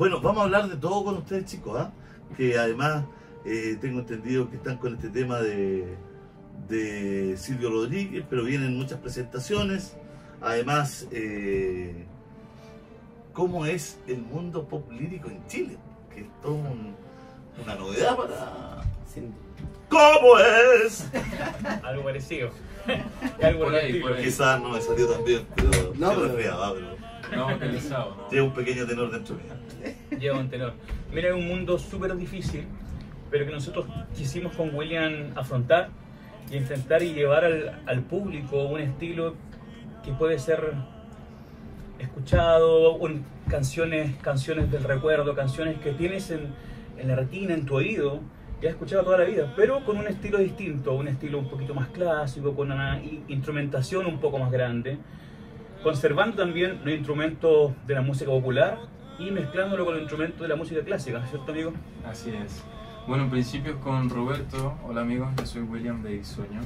Bueno, vamos a hablar de todo con ustedes, chicos, que además tengo entendido que están con este tema de Silvio Rodríguez, pero vienen muchas presentaciones. Además, ¿cómo es el mundo pop lírico en Chile? Que es todo una novedad para... ¿Cómo es? Algo parecido. Algo por ahí, por ahí. Quizás no me salió tan bien, pero... No, pero... No, realizado, no. Lleva un pequeño tenor dentro de mí. Lleva un tenor. Mira, es un mundo súper difícil, pero que nosotros quisimos con William afrontar y intentar y llevar al público un estilo que puede ser escuchado, canciones del recuerdo, canciones que tienes en la retina, en tu oído, que has escuchado toda la vida, pero con un estilo distinto, un estilo un poquito más clásico, con una instrumentación un poco más grande, conservando también los instrumentos de la música popular y mezclándolo con los instrumentos de la música clásica, ¿cierto, amigo? Así es. Bueno, en principio con Roberto, hola amigos, yo soy William de Il Sogno.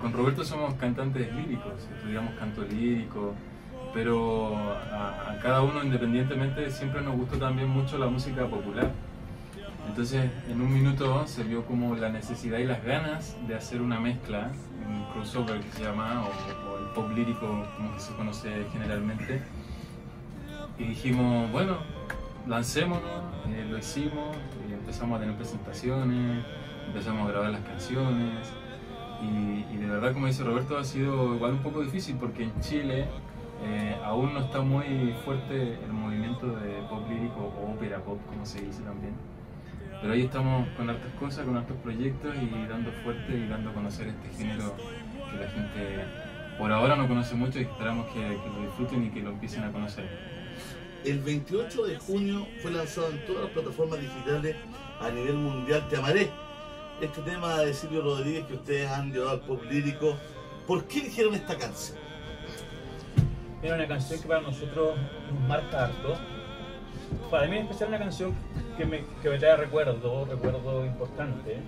Con Roberto somos cantantes líricos, estudiamos canto lírico, pero a cada uno independientemente siempre nos gustó también mucho la música popular. Entonces, en un minuto se vio como la necesidad y las ganas de hacer una mezcla, un crossover que se llama, o el pop lírico como que se conoce generalmente. Y dijimos, bueno, lancémonos, lo hicimos, y empezamos a tener presentaciones, empezamos a grabar las canciones. Y de verdad, como dice Roberto, ha sido igual un poco difícil porque en Chile aún no está muy fuerte el movimiento de pop lírico o ópera pop, como se dice también. Pero ahí estamos con hartas cosas, con hartos proyectos y dando fuerte y dando a conocer este género que la gente por ahora no conoce mucho y esperamos que lo disfruten y que lo empiecen a conocer. El 28 de junio fue lanzado en todas las plataformas digitales a nivel mundial Te Amaré. Este tema de Silvio Rodríguez que ustedes han llevado al pop lírico, ¿por qué eligieron esta canción? Era una canción que para nosotros nos marca harto. Para mí en especial una canción que me trae recuerdo importante.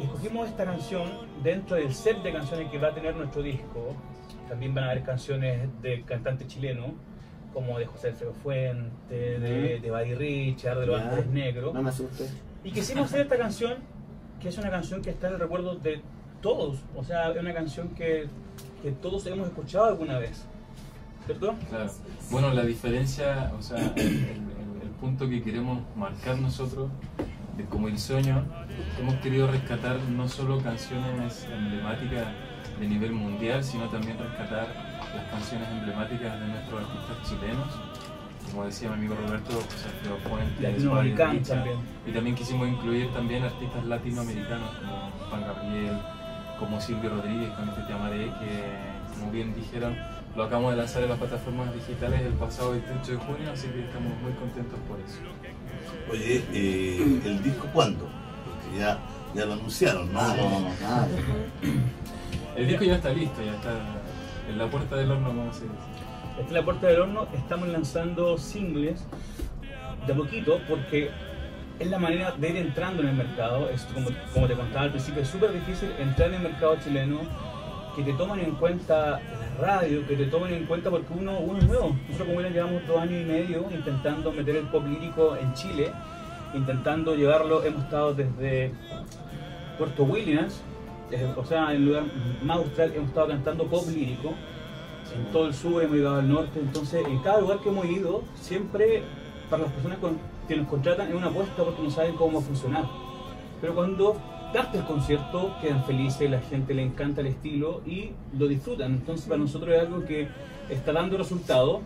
Y escogimos esta canción dentro del set de canciones que va a tener nuestro disco. También van a haber canciones de cantantes chilenos, como de José Alfredo Fuente, de Buddy Richard, de Los Ángeles Negros. No me asustes. Y quisimos hacer esta canción, que es una canción que está en el recuerdo de todos. O sea, es una canción que todos hemos escuchado alguna vez, ¿cierto? Claro. Bueno, la diferencia, o sea, el punto que queremos marcar nosotros, como El Sueño, hemos querido rescatar no solo canciones emblemáticas de nivel mundial, sino también rescatar las canciones emblemáticas de nuestros artistas chilenos, como decía mi amigo Roberto, José Alfredo Fuentes, y también quisimos incluir también artistas latinoamericanos como Juan Gabriel, como Silvio Rodríguez con este Te Amaré, que como bien dijeron, lo acabamos de lanzar en las plataformas digitales el pasado 28 de junio, así que estamos muy contentos por eso. Oye, ¿el disco cuándo? Porque ya lo anunciaron, ¿no? Nada. El disco ya está listo, ya está en la puerta del horno, como se dice. Está en la puerta del horno, estamos lanzando singles de poquito porque es la manera de ir entrando en el mercado. Es como te contaba al principio, es súper difícil entrar en el mercado chileno, que te toman en cuenta la radio, que te toman en cuenta porque uno es nuevo. Nosotros como llevamos 2 años y medio intentando meter el pop lírico en Chile, intentando llevarlo. Hemos estado desde Puerto Williams, o sea, en el lugar más austral, hemos estado cantando pop lírico, en todo el sur, hemos llegado al norte. Entonces, en cada lugar que hemos ido, siempre para las personas que nos contratan es una apuesta porque no saben cómo va a funcionar. Pero cuando darte el concierto, quedan felices, la gente le encanta el estilo y lo disfrutan. Entonces para nosotros es algo que está dando resultados,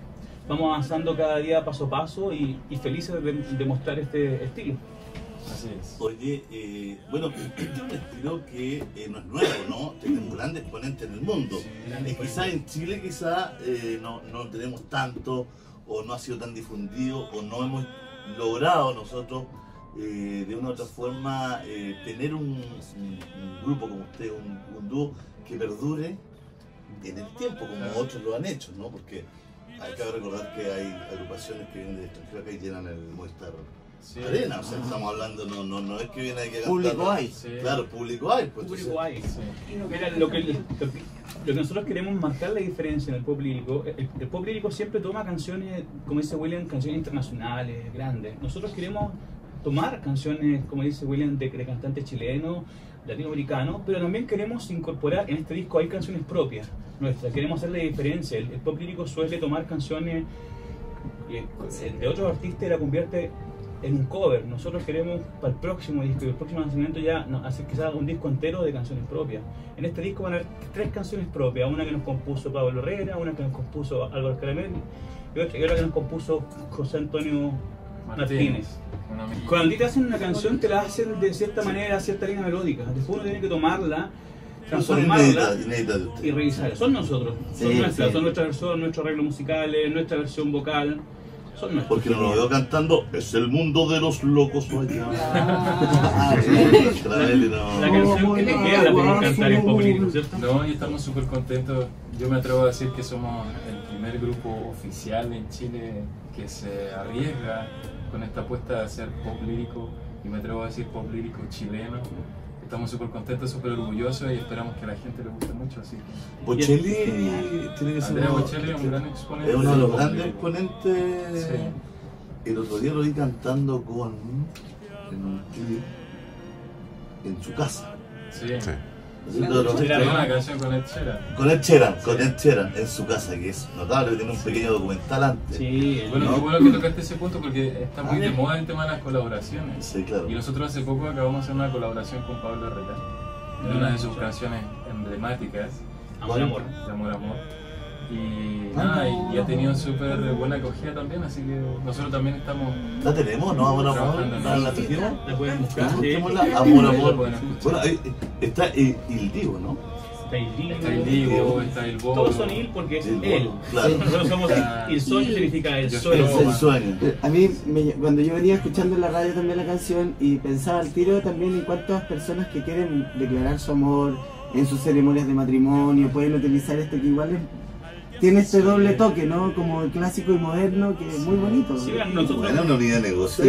vamos avanzando cada día paso a paso y felices de mostrar este estilo. Así es. Oye, bueno, este es un estilo que no es nuevo, ¿no? Tenemos grandes exponentes en el mundo. Sí, quizás en Chile no tenemos tanto, o no ha sido tan difundido, o no hemos logrado nosotros de una u otra forma tener un grupo como usted, un dúo que perdure en el tiempo, como otros lo han hecho, ¿no? Porque hay que recordar que hay agrupaciones que vienen de extranjero acá y llenan el Movistar sí, arena, o sea, estamos hablando, no es que viene aquí a cantar. Público hay. Sí. Claro, público hay. Pues, público hay, sí. Mira, lo que nosotros queremos marcar la diferencia en el pop lírico, el pop lírico siempre toma canciones, como dice William, canciones internacionales, grandes. Nosotros queremos tomar canciones, como dice William, de cantantes chilenos, latinoamericanos, pero también queremos incorporar en este disco, hay canciones propias nuestras, queremos hacer la diferencia. El pop lírico suele tomar canciones de otros artistas y la convierte en un cover. Nosotros queremos para el próximo disco y el próximo lanzamiento ya hacer quizás un disco entero de canciones propias. En este disco van a haber 3 canciones propias, una que nos compuso Pablo Herrera, una que nos compuso Álvaro Caramel y otra que nos compuso José Antonio Martínez. Cuando a ti te hacen una canción, te la hacen de cierta manera, cierta línea melódica. Después uno tiene que tomarla, transformarla y revisarla. Son nosotros, son nuestras versiones, nuestros arreglos musicales, nuestra versión vocal. Porque no lo veo cantando, es el mundo de los locos. La canción que te queda la podemos cantar en pop lírico, ¿cierto? No, y estamos súper contentos. Yo me atrevo a decir que somos el primer grupo oficial en Chile que se arriesga con esta apuesta de hacer pop lírico, y me atrevo a decir pop lírico chileno. Estamos súper contentos, súper orgullosos y esperamos que a la gente le guste mucho, así que... Bocelli tiene que ser... Andrea Bocelli es un gran exponente. Es uno de los grandes exponentes. Sí. El otro día lo vi cantando con... en un clip en su casa. Sí. Sí. Con Ed Sheeran en su casa, que es notable, que tiene un pequeño documental antes. Sí, bueno, qué bueno que tocaste ese punto porque está muy de moda el tema de las colaboraciones. Sí, claro. Y nosotros hace poco acabamos de hacer una colaboración con Pablo Herrera en una de sus canciones emblemáticas, Amor, Amor. Y nada, y ha tenido súper buena acogida también, así que nosotros también estamos... ¿La tenemos? ¿No? Amor, Amor. ¿La tenemos? La pueden buscar. Amor, Amor. Bueno, está Il Divo, ¿no? Está Il Divo, está Il Volo. Todos son Il porque es él. Nosotros somos Il Sogno, significa el sueño. A mí, cuando yo venía escuchando en la radio también la canción y pensaba al tiro también en cuántas personas que quieren declarar su amor en sus ceremonias de matrimonio pueden utilizar esto, que igual es... Tiene ese doble toque, ¿no? Como el clásico y moderno, que es muy bonito. Sí, nosotros... Era una unidad de negocio.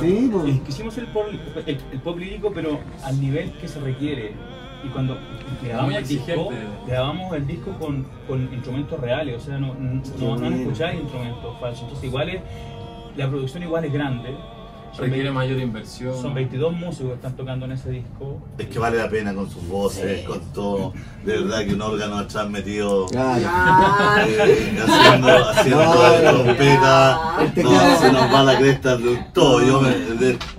Sí, pues. Quisimos el pop lírico, pero al nivel que se requiere. Y cuando grabamos el disco, con instrumentos reales. O sea, no escucháis instrumentos falsos. Entonces, la producción igual es grande. Requiere mayor inversión. Son 22 músicos que están tocando en ese disco. Es que vale la pena con sus voces, con todo. De verdad que un órgano atrás metido. Haciendo la trompeta. No, se nos va la cresta de todo.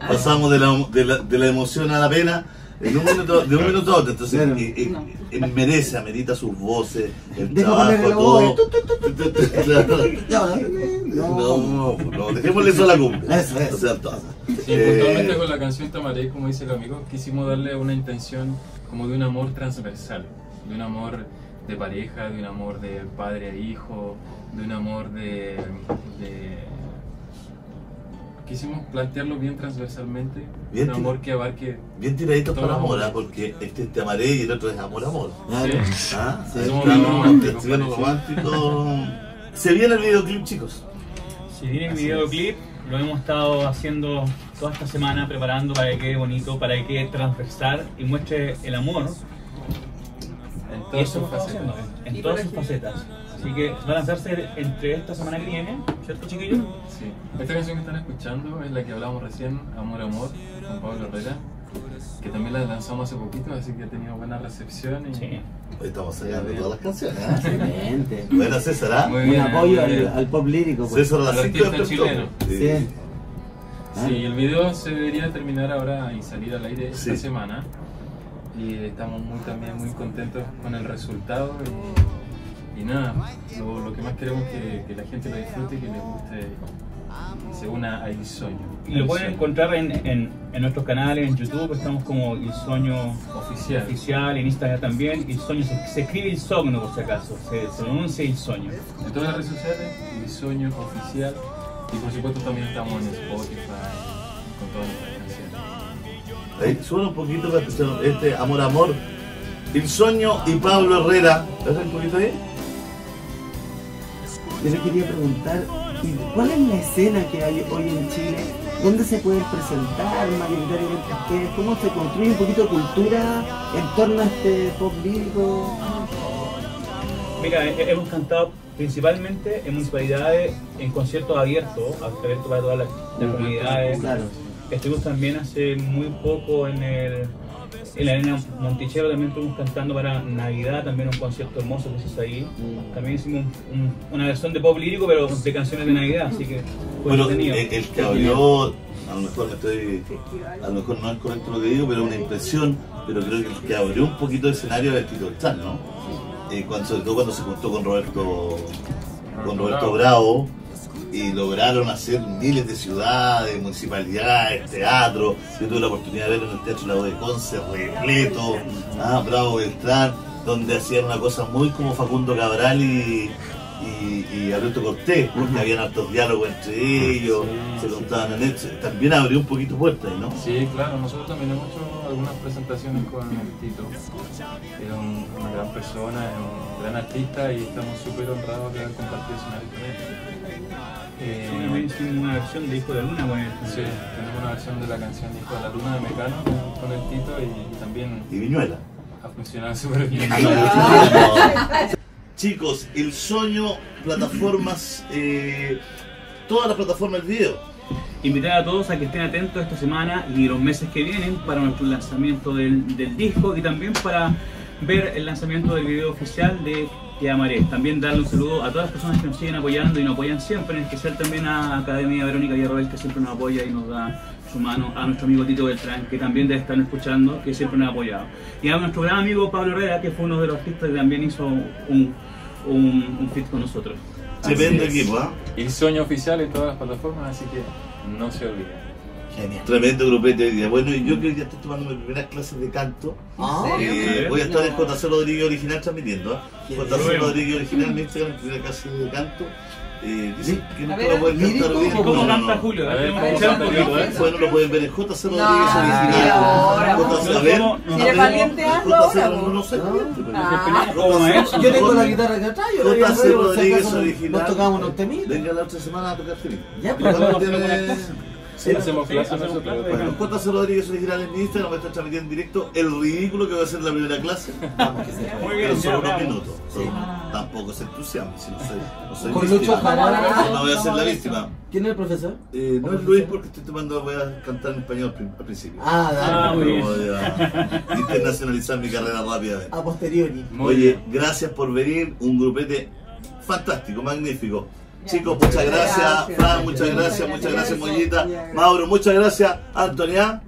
Pasamos de la emoción a la pena. De un minuto a otro, entonces merece, amerita sus voces, el trabajo, todo. No, dejémosle eso a la cumbre. Puntualmente con la canción Te Amaré, como dice el amigo, quisimos darle una intención como de un amor transversal, de un amor de pareja, de un amor de padre a hijo, de un amor de... Quisimos plantearlo bien transversalmente, bien un amor que abarque... Bien tiradito para amor, porque este es Te Amaré y el otro es Amor, Amor. Sí. Romántico. ¿Se viene el videoclip, chicos? Se viene el videoclip, lo hemos estado haciendo toda esta semana, preparando para que quede bonito, para que quede transversal y muestre el amor. En todas sus facetas. Así que va a lanzarse entre esta semana que viene, ¿cierto, chiquillos? Sí. Esta canción que están escuchando es la que hablábamos recién, Amor, Amor, con Pablo Herrera, que también la lanzamos hace poquito, así que ha tenido buena recepción. Y... Sí. Hoy estamos sacando todas las canciones, ¿eh? Excelente. Bueno, César, ¿eh? Un apoyo al pop lírico. Pues. César, la artista chileno. Sí. Sí, el video se debería terminar ahora y salir al aire esta semana. Y estamos también muy contentos con el resultado y nada, lo que más queremos es que la gente lo disfrute y que les guste y se una a Il Sogno. Y lo pueden encontrar en nuestros canales, en YouTube, estamos como Il Sogno Oficial, en Instagram también, Il Sogno, se escribe Il Sogno por si acaso, se pronuncia Il Sogno. En todas las redes sociales, Il Sogno Oficial, y por supuesto también estamos en Spotify, con todas nuestras canciones. Ahí suena un poquito para escuchar este Amor, Amor, Il Sogno y Pablo Herrera. ¿Lo hacen un poquito ahí? Yo le quería preguntar, ¿cuál es la escena que hay hoy en Chile? ¿Dónde se pueden presentar mayoritariamente ustedes? ¿Cómo se construye un poquito de cultura en torno a este pop lírico? Mira, hemos cantado principalmente en municipalidades, en conciertos abiertos, abiertos para todas las comunidades. Claro. Estuvimos también hace muy poco en la arena Monticello, también estuvimos cantando para Navidad, también un concierto hermoso que se hizo ahí. También hicimos una versión de pop lírico, pero de canciones de Navidad, así que fue entretenido. Bueno, el que habló, a lo mejor no es correcto lo que digo, pero una impresión, pero creo que el que abrió un poquito el escenario es Tito Beltrán, ¿no? Sobre todo cuando se juntó con Roberto Bravo, y lograron hacer miles de ciudades, municipalidades, teatros. Yo tuve la oportunidad de verlo en el Teatro Lago de Conce, repleto, Bravo Beltrán, donde hacían una cosa muy como Facundo Cabral y Alberto Cortés, porque habían hartos diálogos entre ellos, sí, se contaban en esto. También abrió un poquito puertas, ¿no? Sí, claro, nosotros también hemos hecho algunas presentaciones con el Tito. Es una gran persona, es un gran artista y estamos súper honrados de haber compartido escenario con él. Hicimos una versión de Hijo de la Luna con él. Sí, tenemos una versión de la canción de Hijo de la Luna de Mecano con el Tito y también... Y Viñuela. Ha funcionado súper bien. Chicos, El Sueño, plataformas, todas las plataformas del video. Invitar a todos a que estén atentos esta semana y los meses que vienen para nuestro lanzamiento del disco y también para ver el lanzamiento del video oficial de Te Amaré. También darle un saludo a todas las personas que nos siguen apoyando y nos apoyan siempre, en especial también a Academia Verónica Villarroel, que siempre nos apoya y nos da su mano, a nuestro amigo Tito Beltrán, que también debe estar escuchando, que siempre nos ha apoyado, y a nuestro gran amigo Pablo Herrera, que fue uno de los artistas que también hizo un fit con nosotros. Tremendo equipo, ¿eh? El Sueño oficial en todas las plataformas, así que no se olviden. Genial. Tremendo grupete hoy día. Bueno, yo creo que ya estoy tomando mis primeras clases de canto. Voy a estar en José Rodríguez Original transmitiendo. José Rodríguez Original en Instagram, mis primeras clases de canto. Sí, que no lo pueden cantar bien. ¿Cómo canta Julio? Bueno, lo pueden ver en José Rodríguez Original. ¿Tiene valiente algo ahora? No sé. Yo tengo la guitarra que atrás. José Rodríguez Original. Nos tocamos unos temitos. Venga la otra semana a tocar temitos. Ya, pero sí, hacemos clases. Bueno, J. Rodríguez Original en mi Instagram, me está transmitiendo en directo el ridículo que va a ser la primera clase. Vamos, que se muy bien, solo unos minutos. Sí. Tampoco se entusiasme, si no soy. Con Lucho Parada. No voy a ser la víctima. ¿Quién es el profesor? No es Luis, porque estoy tomando, voy a cantar en español al principio. Dale. Voy a internacionalizar mi carrera rápidamente. A posteriori. Oye, gracias por venir, un grupete fantástico, magnífico. Chicos, muchas gracias. Fran, muchas gracias. Muchas gracias, Mollita. Mauro, muchas gracias. Antonia.